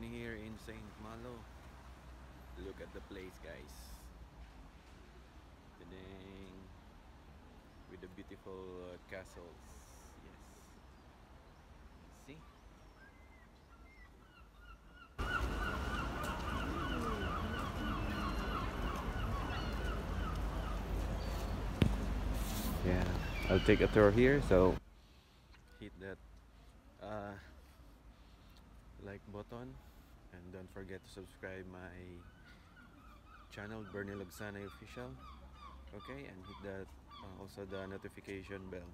Bernie here in St. Malo. Look at the place, guys. Dang. With the beautiful castles. Yes. See? Yeah, I'll take a tour here, so hit that like button, and don't forget to subscribe my channel, Bernie Logsani Official. Okay, and hit that also the notification bell.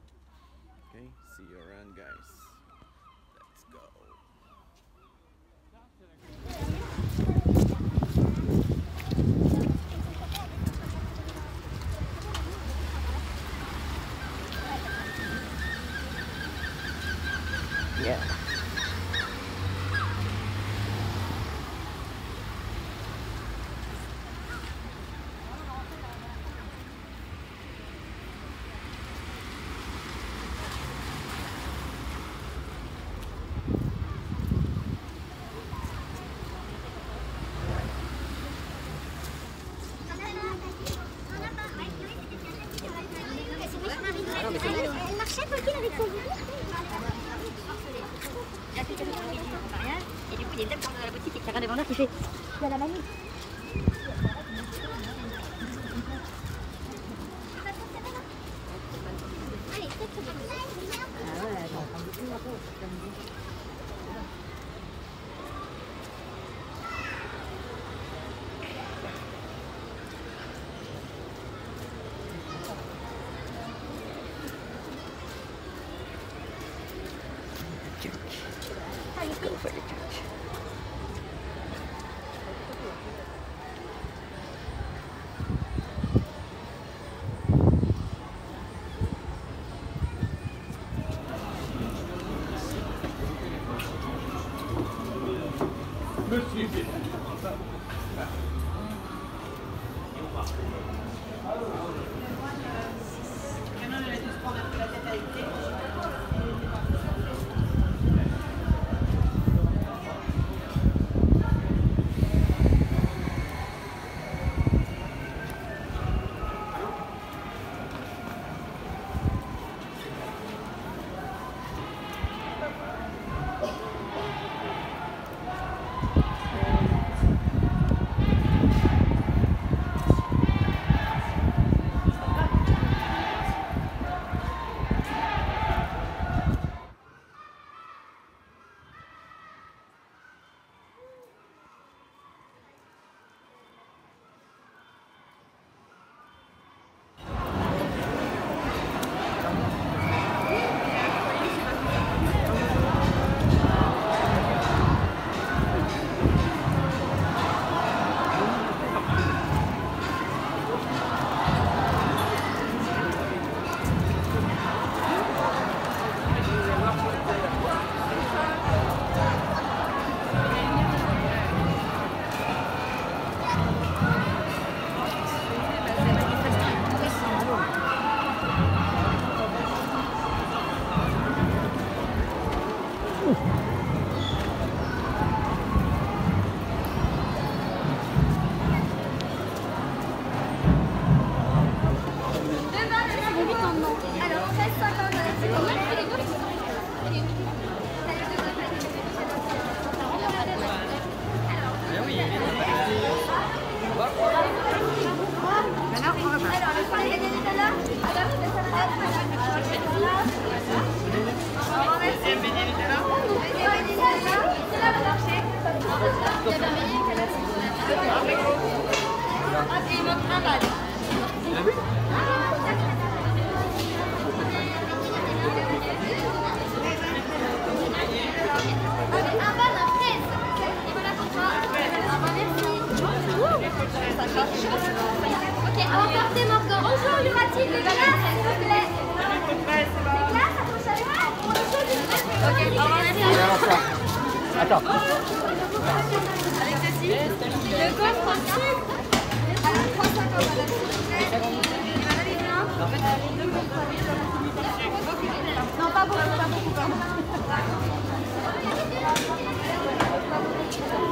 Okay, see you around, guys. Let's go. Yeah. Elle marchait tranquille avec son bébé. Il a fait comme il ne comprend rien. Et du coup, il y a une dame qui rentre dans la boutique et qui a un des vendeurs qui fait « Tu as la mamie !» Allez, très très bien. Ah ouais, j'en prends beaucoup la peau, c'est comme vous. Let's go for the church. Attends. Avec ceci, le coffre principe. Alors, 350 à la petite. Non, pas beaucoup, pas beaucoup.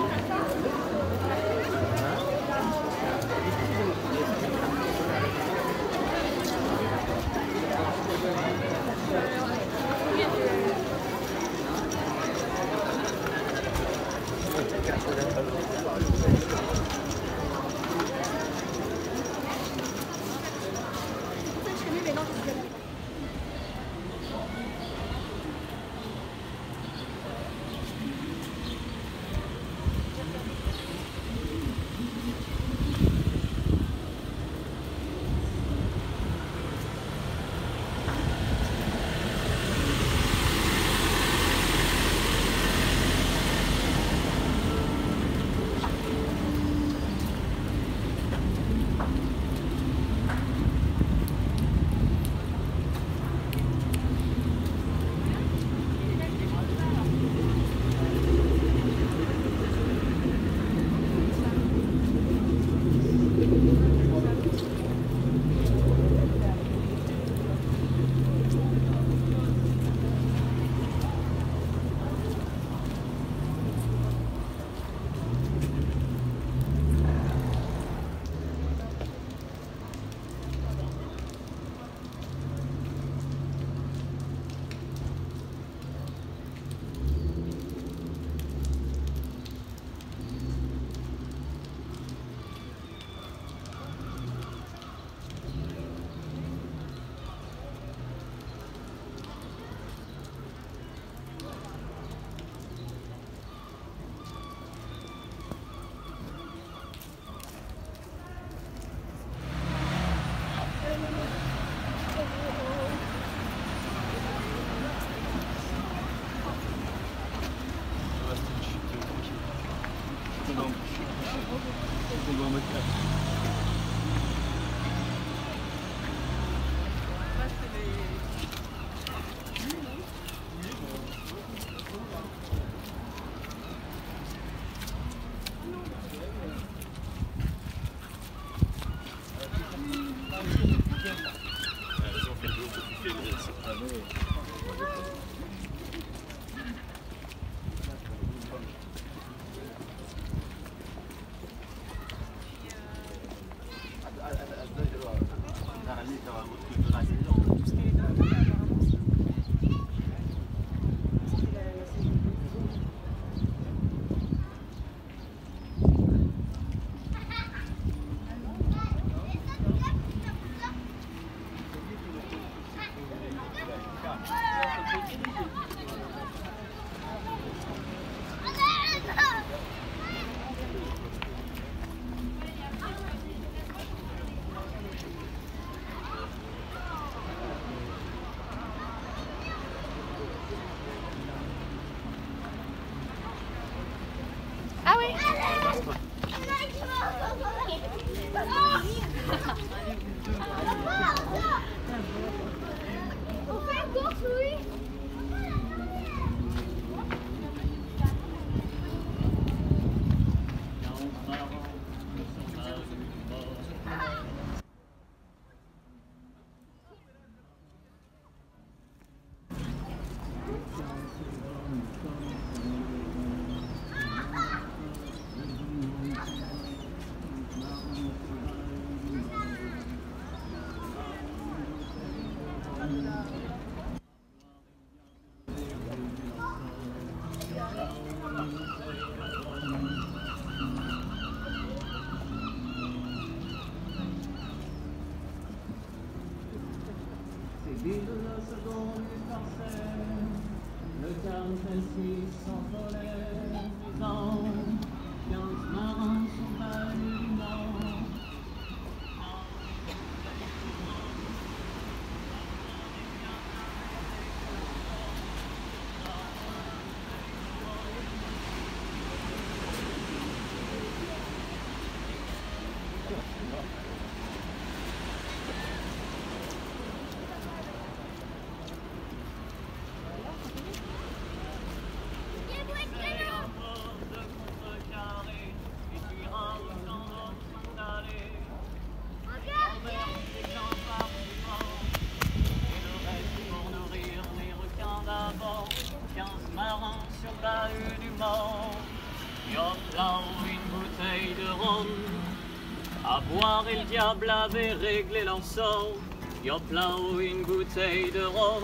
Avait réglé l'ensemble, yop là où une bouteille de rhum.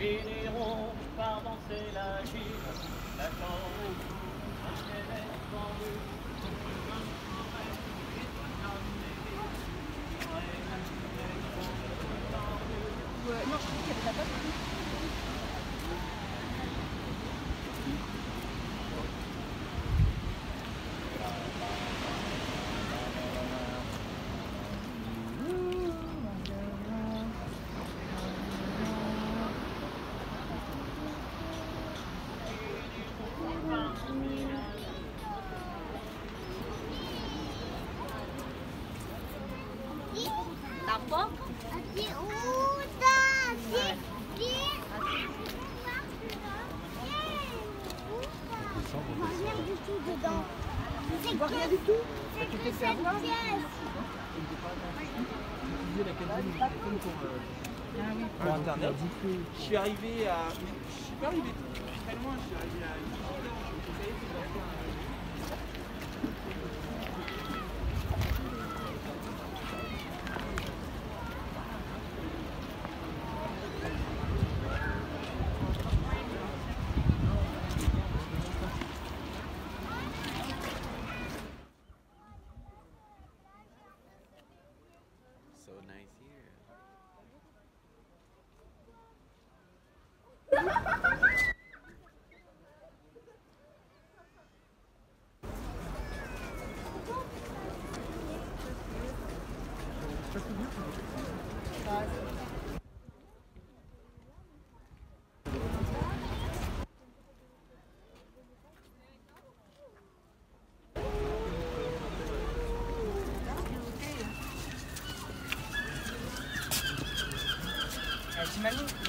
Ils finiront par danser la gifle, d'accord au bout, un télé tendu. Non, je trouve qu'il n'y avait pas de. Je suis arrivé à. Je suis pas arrivé très loin, je suis arrivé à.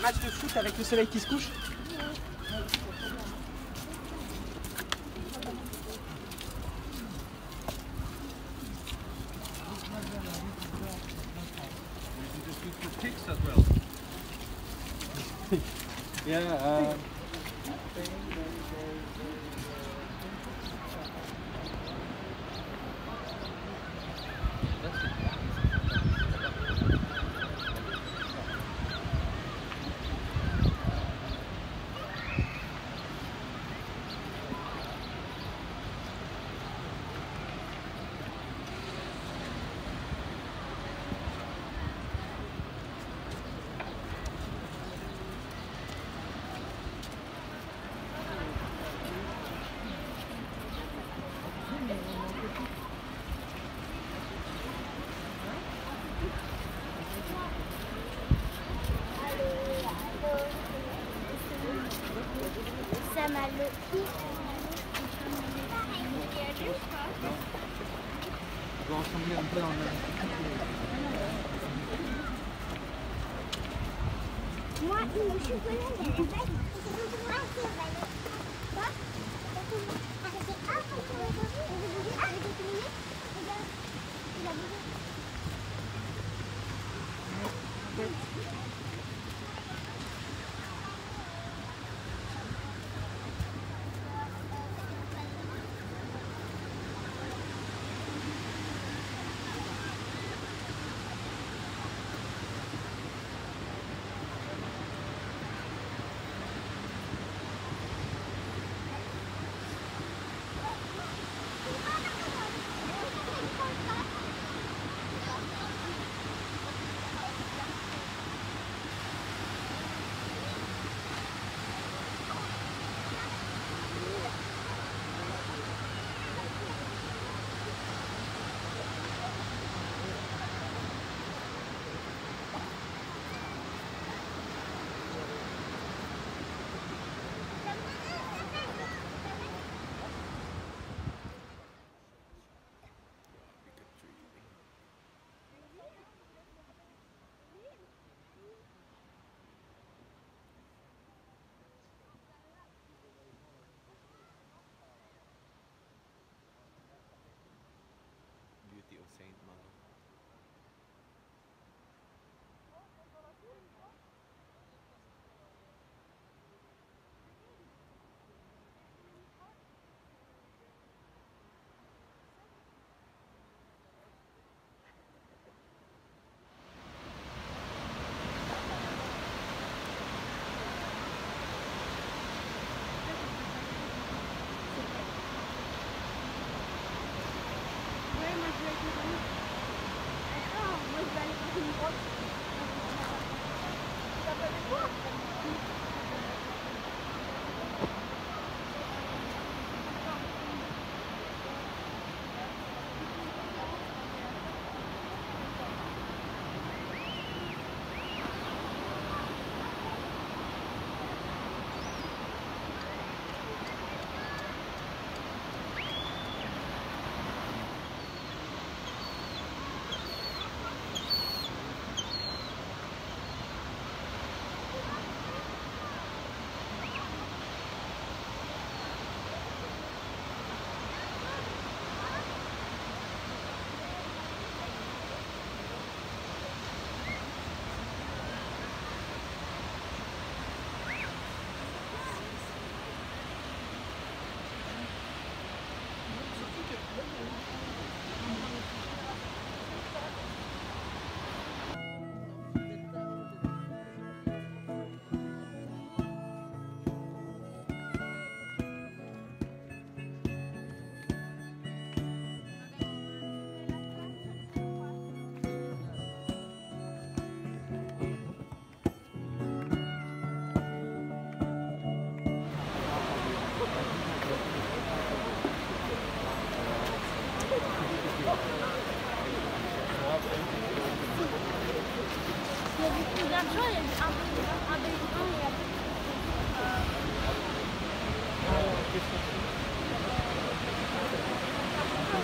match de foot avec le soleil qui se couche? Yeah,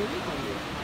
Thank you.